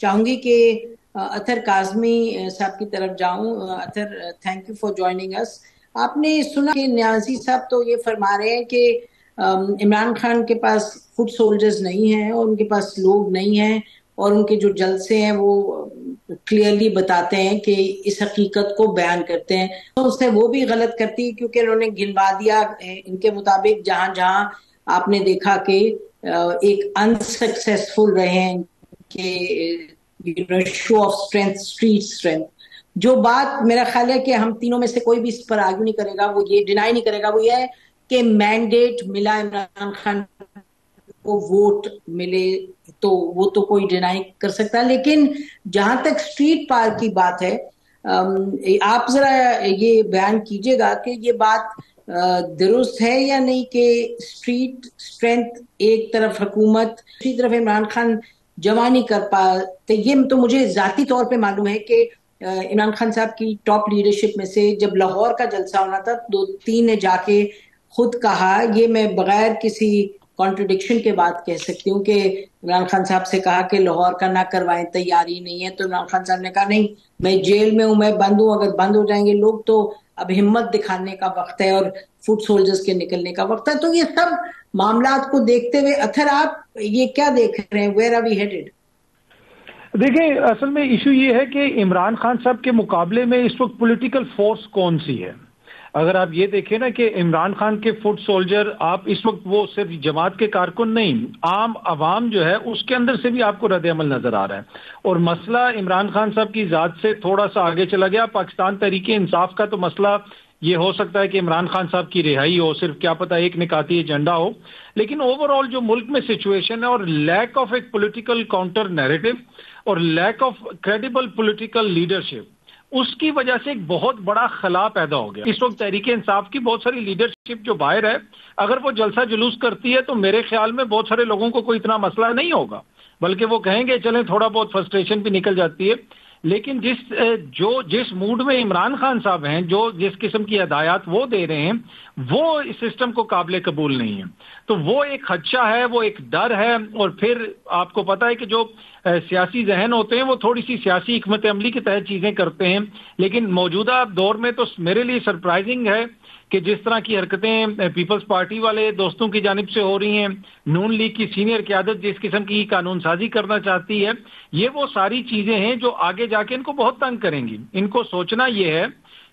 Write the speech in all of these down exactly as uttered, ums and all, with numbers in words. चाहूंगी कि अथर काजमी साहब की तरफ जाऊं। Athar, thank you for joining us. आपने सुना कि न्याजी साहब तो ये फरमा रहे हैं कि इमरान खान के पास फुट सोल्जर्स नहीं हैं और उनके पास लोग नहीं हैं, और उनके जो जलसे हैं वो क्लियरली बताते हैं कि इस हकीकत को बयान करते हैं। तो उसने वो भी गलत करती, क्योंकि उन्होंने गिनवा दिया इनके मुताबिक जहाँ जहाँ आपने देखा कि एक अनसक्सेसफुल रहे हैं कि show of strength, street strength. जो बात मेरा ख्याल है कि हम तीनों में से कोई भी इस पर आर्ग्यू नहीं करेगा, वो ये डिनाई नहीं करेगा, वो ये है कि मैंडेट मिला इमरान खान को, वोट मिले, तो वो तो कोई डिनाई कर सकता है। लेकिन जहां तक स्ट्रीट पार की बात है, आप जरा ये बयान कीजिएगा कि ये बात दुरुस्त है या नहीं कि स्ट्रीट स्ट्रेंथ एक तरफ हुकूमत, दूसरी तरफ इमरान खान जमा नहीं कर पाते। ये तो मुझे जाती तौर पे मालूम है कि इमरान खान साहब की टॉप लीडरशिप में से जब लाहौर का जलसा होना था, दो तीन ने जाके खुद कहा, ये मैं बगैर किसी कॉन्ट्रडिक्शन के बात कह सकती हूँ, कि इमरान खान साहब से कहा कि लाहौर का ना करवाएं, तैयारी नहीं है। तो इमरान खान साहब ने कहा नहीं, मैं जेल में हूँ, मैं बंद हूँ, अगर बंद हो जाएंगे लोग तो अब हिम्मत दिखाने का वक्त है और फुट सोल्जर्स के निकलने का वक्त है। तो ये सब मामलात को देखते हुए अथर, आप ये क्या देख रहे हैं, वेयर आर वी हेडेड? देखिए, असल में इशू ये है कि इमरान खान साहब के मुकाबले में इस वक्त पॉलिटिकल फोर्स कौन सी है। अगर आप ये देखें ना कि इमरान खान के फुट सोल्जर, आप इस वक्त वो सिर्फ जमात के कारकुन नहीं, आम आवाम जो है उसके अंदर से भी आपको रद्द-ए-अमल नजर आ रहा है। और मसला इमरान खान साहब की जात से थोड़ा सा आगे चला गया। पाकिस्तान तहरीक इंसाफ का तो मसला ये हो सकता है कि इमरान खान साहब की रिहाई हो, सिर्फ क्या पता एक निकाती एजेंडा हो, लेकिन ओवरऑल जो मुल्क में सिचुएशन है और लैक ऑफ एक पॉलिटिकल काउंटर नैरेटिव और lack of credible political leadership, उसकी वजह से एक बहुत बड़ा खला पैदा हो गया। इस वक्त तहरीक इंसाफ की बहुत सारी लीडरशिप जो बाहर है, अगर वो जलसा जुलूस करती है तो मेरे ख्याल में बहुत सारे लोगों को कोई इतना मसला नहीं होगा, बल्कि वो कहेंगे चलें, थोड़ा बहुत फ्रस्ट्रेशन भी निकल जाती है। लेकिन जिस जो जिस मूड में इमरान खान साहब हैं, जो जिस किस्म की हदायत वो दे रहे हैं, वो इस सिस्टम को काबिल कबूल नहीं है। तो वो एक खदशा है, वो एक डर है। और फिर आपको पता है कि जो सियासी जहन होते हैं वो थोड़ी सी सियासी हिकमत अमली के तहत चीज़ें करते हैं। लेकिन मौजूदा दौर में तो मेरे लिए सरप्राइजिंग है कि जिस तरह की हरकतें पीपल्स पार्टी वाले दोस्तों की जानिब से हो रही हैं, नून लीग की सीनियर क्यादत जिस किस्म की कानून साजी करना चाहती है, ये वो सारी चीज़ें हैं जो आगे जाके इनको बहुत तंग करेंगी। इनको सोचना ये है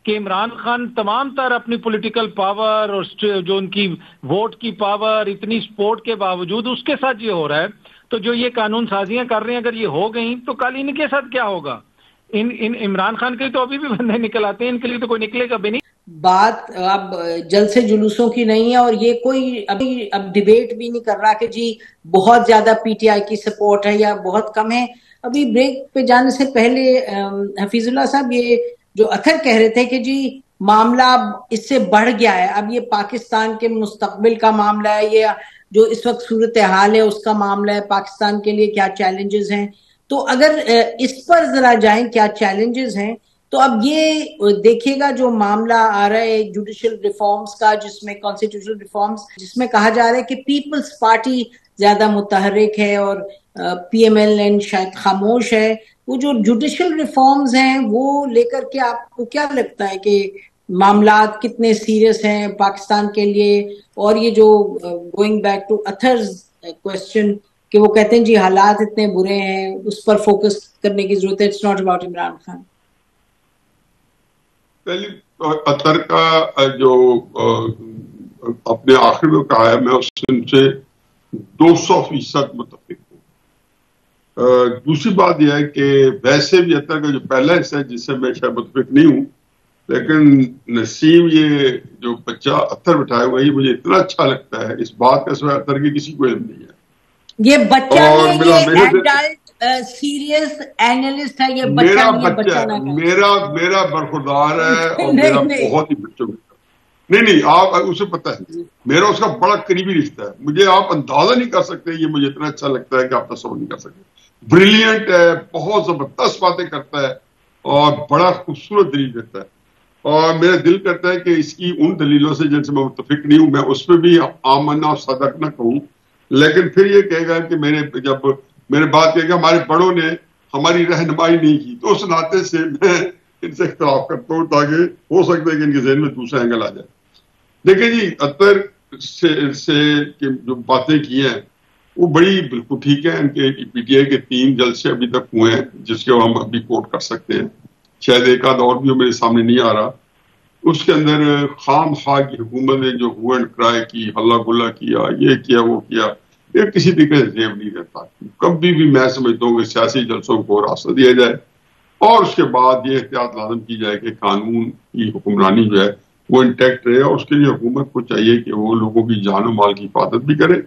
कि इमरान खान तमाम तर अपनी पॉलिटिकल पावर और जो उनकी वोट की पावर, इतनी सपोर्ट के बावजूद उसके साथ ये हो रहा है, तो जो ये कानून साजियां कर रहे हैं अगर ये हो गई तो कल इनके साथ क्या होगा। इन इन इमरान खान के तो अभी भी बंदे निकल आते हैं, इनके लिए तो कोई निकलेगा भी नहीं। बात अब जलसे जुलूसों की नहीं है, और ये कोई अभी अब डिबेट भी नहीं कर रहा कि जी बहुत ज्यादा पीटीआई की सपोर्ट है या बहुत कम है। अभी ब्रेक पे जाने से पहले हफीजुल्लाह साहब, ये जो अथर कह रहे थे कि जी मामला अब इससे बढ़ गया है, अब ये पाकिस्तान के मुस्तकबिल का मामला है, ये जो इस वक्त सूरत हाल है उसका मामला है, पाकिस्तान के लिए क्या चैलेंजेस हैं। तो अगर इस पर जरा जाएं, क्या चैलेंजेस हैं, तो अब ये देखिएगा जो मामला आ रहा है जुडिशियल रिफॉर्म्स का, जिसमें कॉन्स्टिट्यूशनल रिफॉर्म्स, जिसमें कहा जा रहा है कि पीपल्स पार्टी ज्यादा मुतहरिक है और पीएमएल-एन शायद खामोश है। वो जो जुडिशियल रिफॉर्म्स हैं वो लेकर के आपको क्या लगता है कि मामला कितने सीरियस हैं पाकिस्तान के लिए? और ये जो going back to Athar's question कि वो कहते हैं जी हालात इतने बुरे हैं, उस पर फोकस करने की जरूरत है, it's not about Imran Khan. पहले अथर का जो अपने आखिर में कहा है, मैं उससे दो सौ फीसद मुतफिक हूँ। दूसरी बात यह है कि वैसे भी अथर का जो पहला हिस्सा है जिससे मैं शायद मुतफिक नहीं हूँ, लेकिन नसीब ये जो बच्चा अथर बिठाया वही मुझे इतना अच्छा लगता है, इस बात का सिवाय अथर की किसी को इल्म नहीं है। ये बच्चा है, ये एडल्ट सीरियस एनालिस्ट है, ये बच्चा मेरा बच्चा है, मेरा मेरा बरखुरदार है और मेरा बहुत ही बच्चों में नहीं नहीं आप उसे पता है मेरा उसका बड़ा करीबी रिश्ता है। मुझे आप अंदाजा नहीं कर सकते, ये मुझे इतना अच्छा लगता है कि आप तस्वीर नहीं कर सकते। ब्रिलियंट है, बहुत जबरदस्त बातें करता है और बड़ा खूबसूरत दलील देता है, और मेरा दिल करता है कि इसकी उन दलीलों से जिनसे मैं मुतफिक नहीं हूं, मैं उस पर भी आमना और सदक न कहूं, लेकिन फिर ये कहेगा कि मेरे जब मेरे बात कहेगा हमारे बड़ों ने हमारी रहनुमाई नहीं की, तो उस नाते से मैं इनसे इख्तलाफ करता हूँ ताकि हो सकता है कि इनके जहन में दूसरा एंगल आ जाए। देखिए जी, अतर से, से जो बातें की हैं वो बड़ी बिल्कुल ठीक है। इनके पीटीआई के तीन जलसे अभी तक हुए हैं जिसके हम अभी कोट कर सकते हैं, शायद एक आध और भी मेरे सामने नहीं आ रहा। उसके अंदर खाम खा की हुकूमत ने जो हुआ क्राई की, हल्ला गुल्ला किया, ये किया वो किया, ये किसी तरीके से जेब नहीं रहता। कभी भी मैं समझता हूँ कि सियासी जलसों को रास्ता दिया जाए और उसके बाद ये एहतियात लाजम की जाए कि कानून की हुक्मरानी जो है वो इंटैक्ट रहे, और उसके लिए हुकूमत को चाहिए कि वो लोगों की जान माल की हिफाजत भी करे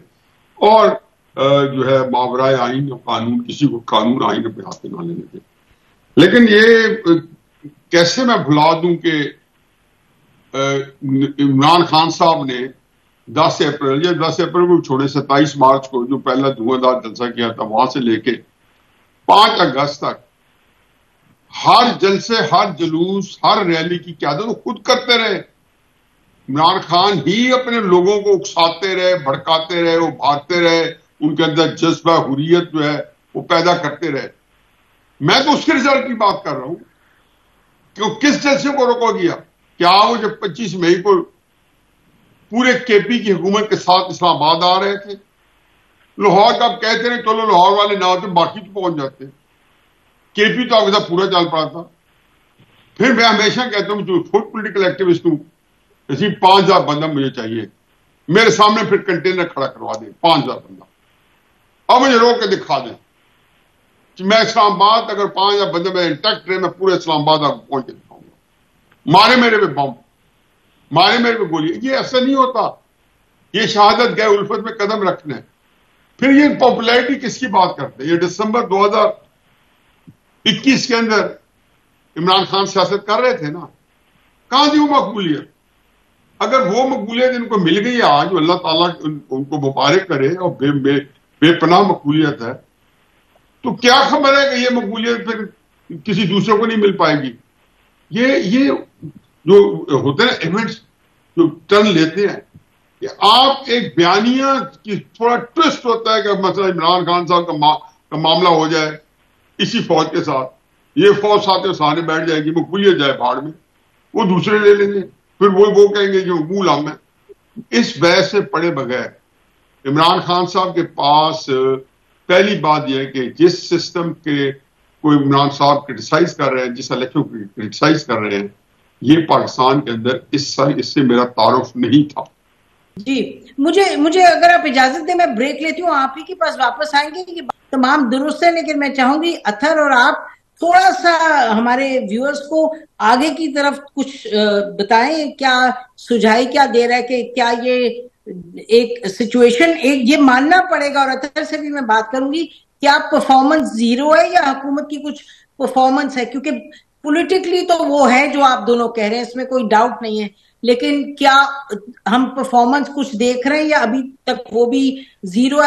और जो है मावराए आइन और कानून, किसी को कानून आइन अपने हाथ में ना लेने दें। लेकिन ये कैसे मैं भुला दूं कि इमरान खान साहब ने दस अप्रैल या दस अप्रैल को छोड़े सत्ताईस मार्च को जो पहला धुआंधार जलसा किया था, वहां से लेके पांच अगस्त तक हर जलसे, हर जलूस, हर रैली की क्यादत वो खुद करते रहे। इमरान खान ही अपने लोगों को उकसाते रहे, भड़काते रहे, वो भागते रहे, उनके अंदर जज्बा हुर्रियत जो है वो पैदा करते रहे। मैं तो उसके रिजल्ट की बात कर रहा हूं कि किस जलसे को रोका गया। क्या वो जब पच्चीस मई को पूरे केपी की हुकूमत के साथ इस्लामाबाद आ रहे थे, लाहौर का आप कहते रहे चलो लाहौर वाले ना होते बाकी तो पहुंच जाते, केपी तो आपके साथ पूरा चल पड़ा था। फिर मैं हमेशा कहता हूं जो खुद पोलिटिकल एक्टिविस्ट हूं, ऐसी पांच हजार बंदा मुझे चाहिए, मेरे सामने फिर कंटेनर खड़ा करवा दें, पांच हजार बंदा अब मुझे रोक के दिखा दें। मैं इस्लामाबाद अगर पांच हजार बंदा मेरे इंटैक्ट रहे, मैं पूरे इस्लामाबाद आपको पहुंच के दिखाऊंगा, मारे मेरे पे बम, मारे मेरे में बोलिए। ये ऐसा नहीं होता, ये शहादत गए उल्फत में कदम रखने। फिर ये पॉपुलैरिटी किसकी बात करते हैं? ये दिसंबर दो हजार इक्कीस के अंदर इमरान खान सियासत कर रहे थे ना, कहां थी वो मकबूलियत? अगर वो मकबूलियत इनको मिल गई आज, अल्लाह ताला उनको मुबारक करे और बे, बे, बेपनाह मकबूलियत है, तो क्या खबर है कि ये मकबूलियत फिर किसी दूसरे को नहीं मिल पाएगी। ये ये जो होते हैं इवेंट्स जो टर्न लेते हैं कि आप एक बयानिया की थोड़ा ट्विस्ट होता है कि मतलब इमरान खान साहब का, मा, का मामला हो जाए इसी फौज के साथ, ये फौज साथ सामने बैठ जाएगी, मकबूलियत जाए भाड़ में, वो दूसरे ले लेंगे, फिर वो वो कहेंगे कि मकबूल हम है। इस बहस से पड़े बगैर इमरान खान साहब के पास पहली बात यह है कि जिस सिस्टम के को इमरान साहब क्रिटिसाइज कर रहे हैं, जिस इलेक्शन को क्रिटिसाइज कर रहे हैं, ये पाकिस्तान के अंदर इस साल इससे मेरा तारुफ नहीं था। जी, मुझे मुझे अगर आप इजाजत दें मैं ब्रेक लेती हूँ, आप ही के पास वापस आएंगे कि तमाम दुरुस्त है, लेकिन मैं चाहूंगी अथर और आप थोड़ा सा हमारे व्यूअर्स को आगे की तरफ कुछ बताएं, क्या सुझाई क्या दे रहा है कि क्या ये एक सिचुएशन एक ये मानना पड़ेगा, और अथर से भी मैं बात करूंगी, क्या परफॉर्मेंस जीरो है या हुकूमत की कुछ परफॉर्मेंस है? क्योंकि पॉलिटिकली तो वो है जो आप दोनों कह रहे हैं, इसमें कोई डाउट नहीं है, लेकिन क्या हम परफॉर्मेंस कुछ देख रहे हैं या अभी तक वो भी जीरो है?